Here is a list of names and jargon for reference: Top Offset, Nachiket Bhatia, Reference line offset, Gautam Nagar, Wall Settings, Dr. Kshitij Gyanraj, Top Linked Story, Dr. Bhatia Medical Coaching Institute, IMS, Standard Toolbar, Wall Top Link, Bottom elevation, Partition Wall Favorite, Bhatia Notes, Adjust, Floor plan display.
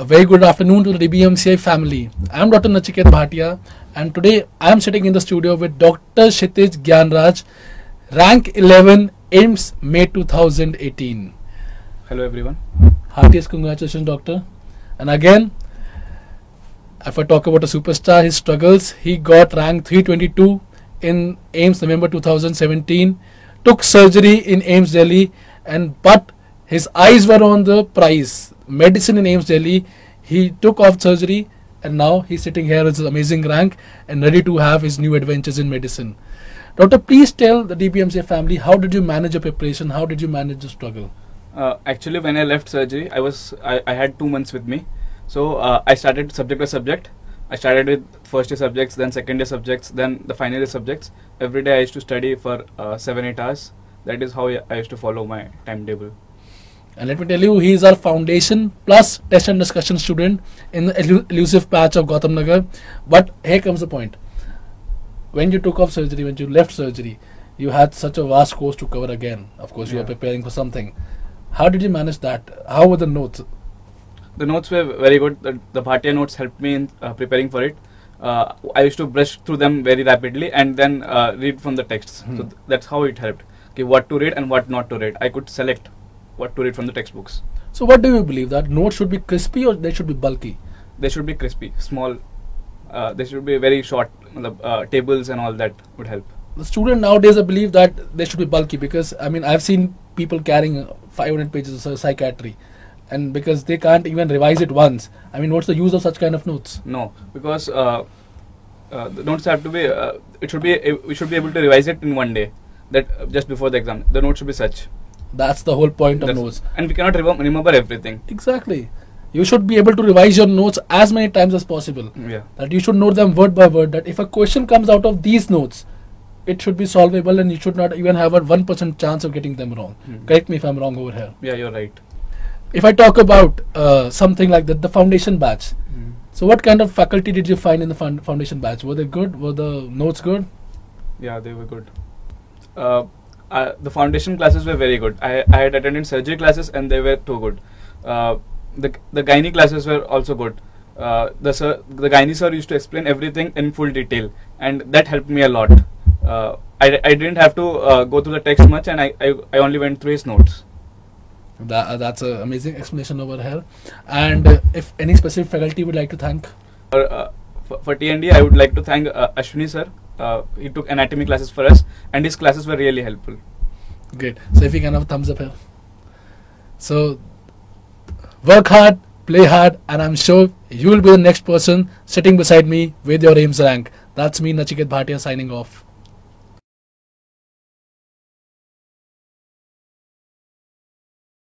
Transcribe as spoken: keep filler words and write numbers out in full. A very good afternoon to the D B M C I family. I am Doctor Nachiket Bhatia, and today I am sitting in the studio with Doctor Kshitij Gyanraj, rank eleven, I M S May two thousand eighteen. Hello everyone. Heartiest congratulations, Doctor. And again, if I talk about a superstar, his struggles, he got rank three twenty-two in I M S November two thousand seventeen, took surgery in I M S Delhi, and but his eyes were on the prize, medicine in I M S Delhi. He took off surgery and now he's sitting here with his amazing rank and ready to have his new adventures in medicine. Doctor, please tell the D B M C I family, how did you manage your preparation? How did you manage the struggle? Uh, actually, when I left surgery, I was I, I had two months with me. So uh, I started subject by subject. I started with first year subjects, then second year subjects, then the final year subjects. Every day I used to study for uh, seven, eight hours. That is how I used to follow my timetable. And let me tell you, he is our foundation plus test and discussion student in the elusive patch of Gautam Nagar. But here comes the point. When you took off surgery, when you left surgery, you had such a vast course to cover again. Of course, you yeah. were preparing for something. How did you manage that? How were the notes? The notes were very good. The, the Bhatia notes helped me in uh, preparing for it. Uh, I used to brush through them very rapidly and then uh, read from the texts. Hmm. So th that's how it helped. Okay, what to read and what not to read. I could select what to read from the textbooks. So what do you believe, that notes should be crispy or they should be bulky? They should be crispy, small, uh, they should be very short, uh, tables and all that would help. The student nowadays, I believe that they should be bulky because, I mean, I've seen people carrying five hundred pages of psychiatry and because they can't even revise it once. I mean, what's the use of such kind of notes? No, because uh, uh, the notes have to be, uh, it should be, uh, we should be able to revise it in one day, that uh, just before the exam. The notes should be such. That's the whole point That's of notes. And we cannot remember, remember everything. Exactly. You should be able to revise your notes as many times as possible. Yeah. That you should know them word by word. That if a question comes out of these notes, it should be solvable and you should not even have a one percent chance of getting them wrong. Mm-hmm. Correct me if I'm wrong over here. Yeah, you're right. If I talk about uh, something like that, the foundation batch. Mm-hmm. So what kind of faculty did you find in the foundation batch? Were they good? Were the notes good? Yeah, they were good. Uh, Uh, the foundation classes were very good. I, I had attended surgery classes and they were too good. Uh, the the gynae classes were also good. Uh, the sir, the gynae sir used to explain everything in full detail and that helped me a lot. Uh, I, I didn't have to uh, go through the text much and I, I, I only went through his notes. That, uh, that's an amazing explanation over here. And uh, if any specific faculty would like to thank? For, uh, for, for T and D, I would like to thank uh, Ashwini sir. Uh, he took anatomy classes for us and his classes were really helpful. Great. So if you can have a thumbs up here. So work hard, play hard, and I'm sure you will be the next person sitting beside me with your I M S rank. That's me, Nachiket Bhatia, signing off.